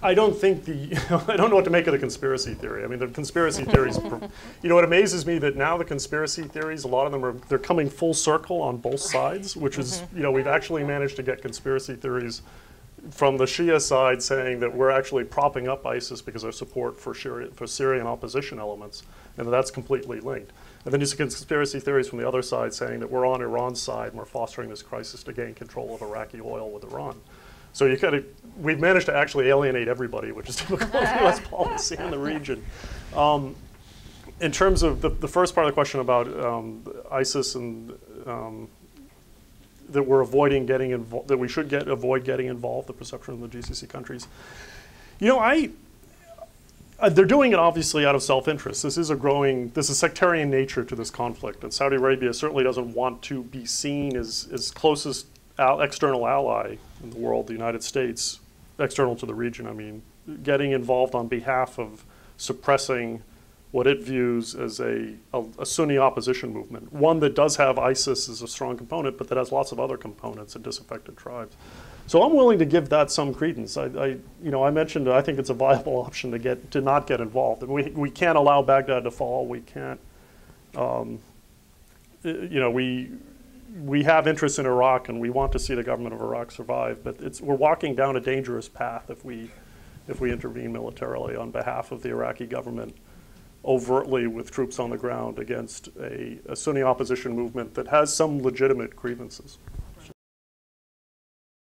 I don't think I don't know what to make of the conspiracy theory. I mean, the conspiracy theories, you know, it amazes me that now the conspiracy theories, a lot of them they're coming full circle on both sides, which is, you know, we've actually managed to get conspiracy theories from the Shia side saying that we're actually propping up ISIS because of support for Syrian opposition elements, and that's completely linked. And then you see conspiracy theories from the other side saying that we're on Iran's side and we're fostering this crisis to gain control of Iraqi oil with Iran. So you kind of, we've managed to actually alienate everybody, which is typical of U.S. policy in the region. In terms of the first part of the question about ISIS and that we're avoiding getting involved, that we should avoid getting involved, the perception of the GCC countries. You know, they're doing it obviously out of self-interest. This is a growing, this is sectarian nature to this conflict, and Saudi Arabia certainly doesn't want to be seen as closest external ally in the world, the United States, external to the region. I mean, getting involved on behalf of suppressing what it views as a Sunni opposition movement, one that does have ISIS as a strong component, but that has lots of other components and disaffected tribes. So I'm willing to give that some credence. You know, I mentioned I think it's a viable option to not get involved. And we can't allow Baghdad to fall. We can't, you know, we have interests in Iraq, and we want to see the government of Iraq survive. But we're walking down a dangerous path if we intervene militarily on behalf of the Iraqi government, overtly with troops on the ground against a Sunni opposition movement that has some legitimate grievances.